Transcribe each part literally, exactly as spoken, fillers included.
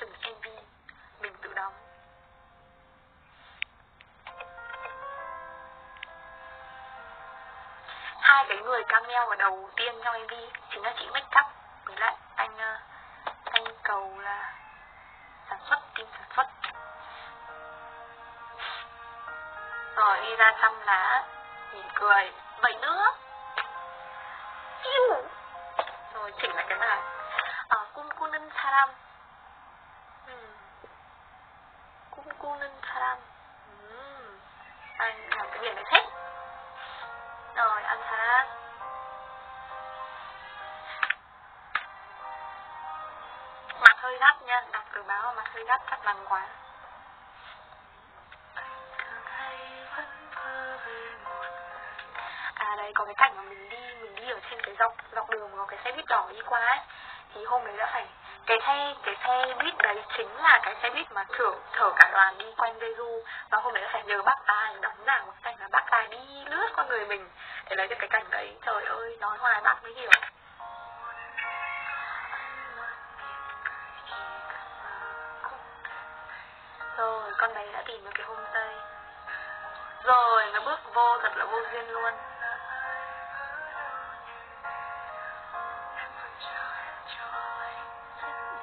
Sừng em vê mình tự đóng. Hai cái người cameo ở đầu tiên trong em vê chính là chị Make Up với lại anh anh Cầu là sản xuất, team sản xuất. Rồi đi ra xăm lá nhìn cười vậy nữa. Yêu. Rồi chỉnh lại cái này. Ở Kun Kunun Saram. Kun Kunun Saram. Anh làm cái biển này thích. Rồi ăn Saram. Mặt hơi gắt nha, đọc từ báo mặt hơi gắt chắc lắm quá. Có cái cảnh mà mình đi mình đi ở trên cái dọc dọc đường có cái xe buýt đỏ đi qua ấy, thì hôm đấy đã phải cái xe cái xe buýt đấy chính là cái xe buýt mà thở thở cả đoàn đi quanh Jeju, và hôm đấy đã phải nhờ bác tài đóng giả một cảnh là bác tài đi lướt con người mình để lấy được cái cảnh đấy. Trời ơi, nói hoài bác mới hiểu. Rồi con bé đã tìm được cái homestay rồi, nó bước vô thật là vô duyên luôn.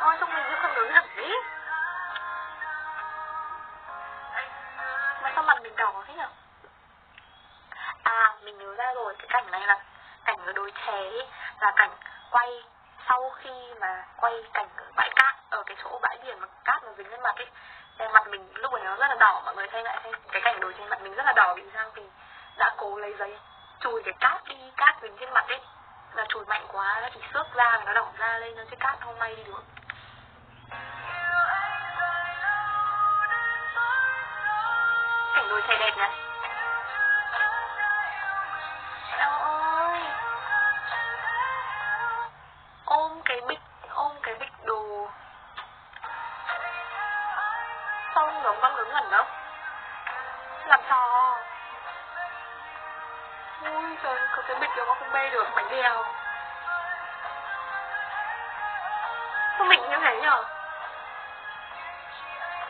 Ôi, trông mình như con lớn hẳn đấy. Sao mặt mình đỏ thế nhở? À, mình nhớ ra rồi, cái cảnh này là cảnh ở đồi chè ấy, là cảnh quay sau khi mà quay cảnh ở bãi cát, ở cái chỗ bãi biển mà cát nó dính lên mặt ấy. Nên mặt mình lúc ấy nó rất là đỏ, mọi người thấy lại xem cái cảnh đồi trên mặt mình rất là đỏ vì sao? Vì đã cố lấy giấy chùi cái cát đi, cát dính trên mặt ấy, là chùi mạnh quá nó chỉ xước ra và nó đỏ ra lên, nó chứ cát không may đi được. Thế đẹp nhỉ? Trời ơi, ôm cái bịch, ôm cái bịch đồ. Sao không giống con ngớ ngẩn đâu? Làm trò. Ui trời, có cái bịch đó con không bê được, bánh đèo. Sao mình như thế nhở?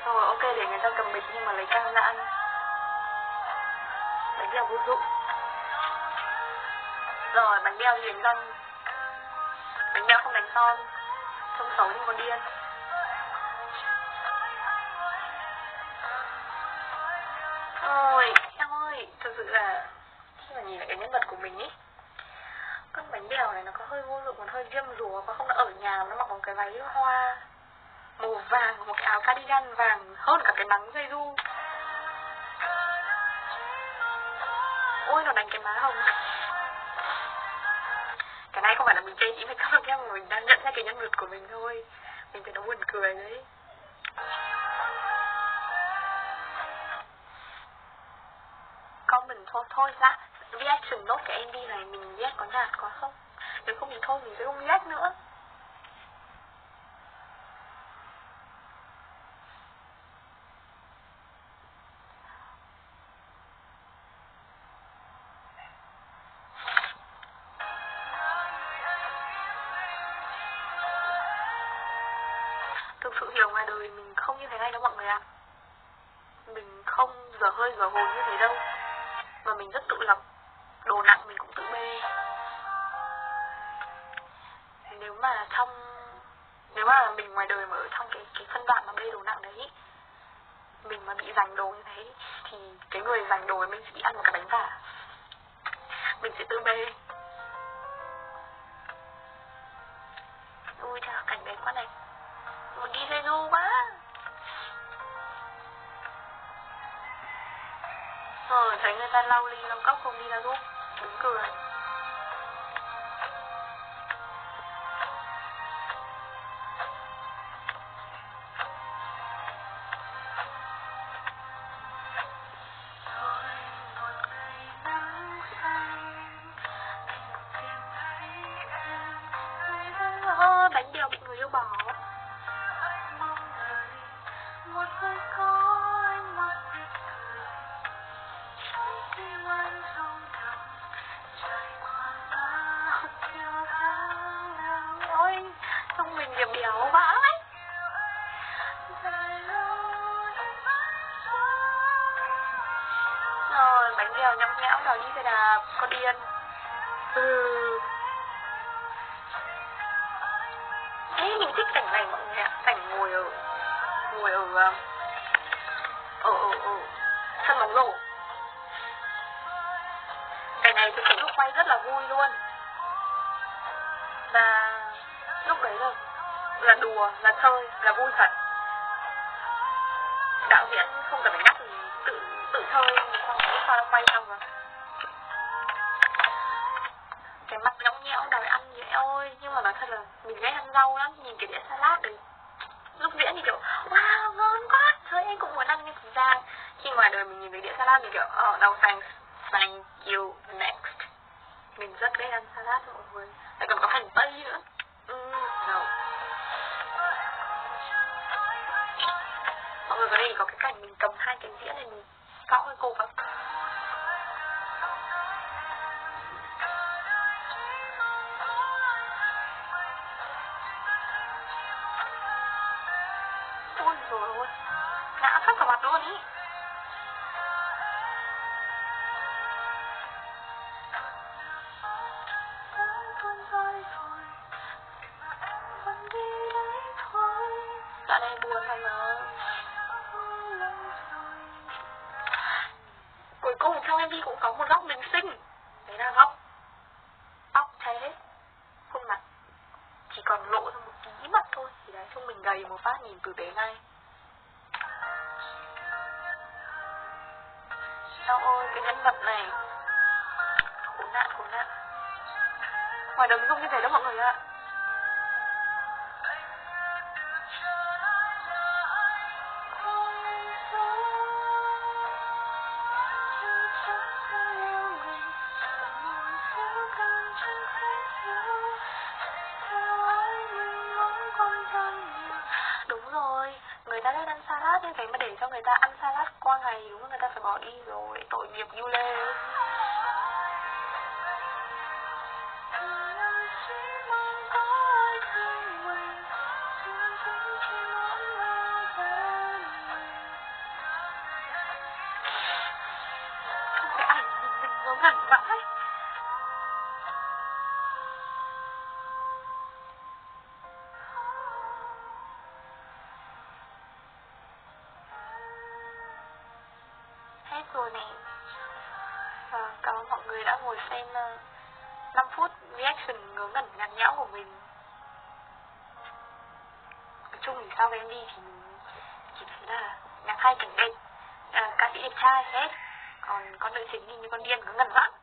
Rồi ok, để người ta cầm bịch nhưng mà lấy căng ra ăn. Bánh bèo vô dụng. Rồi bánh bèo liền răng. Bánh bèo không đánh son, trông xấu như con điên. Ôi em ơi, thực sự là khi mà nhìn lại cái nhân vật của mình ý, con bánh bèo này nó có hơi vô dụng, còn hơi diêm rúa. Có không nó ở nhà nó mặc một cái váy hoa màu vàng, một cái áo cardigan vàng hơn cả cái nắng Jeju. Ôi nó đánh cái má hồng. Cái này không phải là mình chơi chỉ phải khóc nhá, mà mình đang nhận ra cái nhân vật của mình thôi. Mình thấy nó buồn cười đấy. Comment thôi thôi đã. Reaction nốt cái em vê này mình react có nhạt quá không? Nếu không thì thôi mình sẽ không react nữa. Thực sự hiểu ngoài đời mình không như thế này đâu mọi người ạ. Mình không dở hơi dở hồn như thế đâu. Mà mình rất tự lập. Đồ nặng mình cũng tự bê. Nếu mà trong Nếu mà mình ngoài đời mà ở trong cái, cái phân đoạn mà bê đồ nặng đấy, mình mà bị giành đồ như thế thì cái người giành đồ mình sẽ bị ăn một cái bánh vả. Mình sẽ tự bê. Ui trời, cảnh đẹp quá này. Mình đi Jeju quá. Rồi thấy người ta lau ly lau cốc không đi ra giúp. Đúng cười. bánh bèo nhõng nhẽo đó như thế là con điên. Ừ. Thế mình thích cảnh này mọi người ạ, cảnh ngồi ở ngồi ở ở ở, ở sân bóng rổ. Cảnh này thực sự lúc quay rất là vui luôn. Và lúc đấy là là đùa, là chơi, là vui thật. Đạo diễn không cần phải nhắc thì tự tự chơi, xong rồi sau đó quay xong rồi. Cái mặt nhõng nhẽo đòi ăn vậy ôi, nhưng mà nói thật là mình ghét ăn rau lắm, nhìn cái đĩa salad đấy. Lúc diễn thì kiểu wow ngon quá, thôi em cũng muốn ăn như chúng ta. Khi ngoài đời mình nhìn thấy đĩa salad thì kiểu oh no thanks, thank you next. Mình rất ghét ăn salad mọi người, lại còn có hành tây nữa. Mm, no. Mọi người có đây có cái cảnh mình cầm hai cái dĩa này mình cõng cái cục. Ôi dồi ôi, ngã sắp cả mặt luôn ý. Cũng có một góc mình xinh, đấy là góc tóc cháy hết, khuôn mặt chỉ còn lộ ra một tí mặt thôi, thì đấy trông mình gầy một phát nhìn từ bé này. Sao ôi cái nhân vật này khổ nạn khổ nạn, ngoài đời mình không như thế đâu mọi người ạ. Thế mà để cho người ta ăn salad qua ngày đúng là người ta phải bỏ đi rồi, tội nghiệp du lê. Cái ảnh nhìn nó ngẩn vãi. Rồi này. À, cảm ơn mọi người đã ngồi xem uh, năm phút reaction ngớ ngẩn nhạt nhão của mình. Nói chung thì sau em đi thì chỉ thấy là nhạc hay cảnh đẹp, à, ca sĩ đẹp trai hết. Còn con nữ chính nhìn như con điên ngớ ngẩn lắm.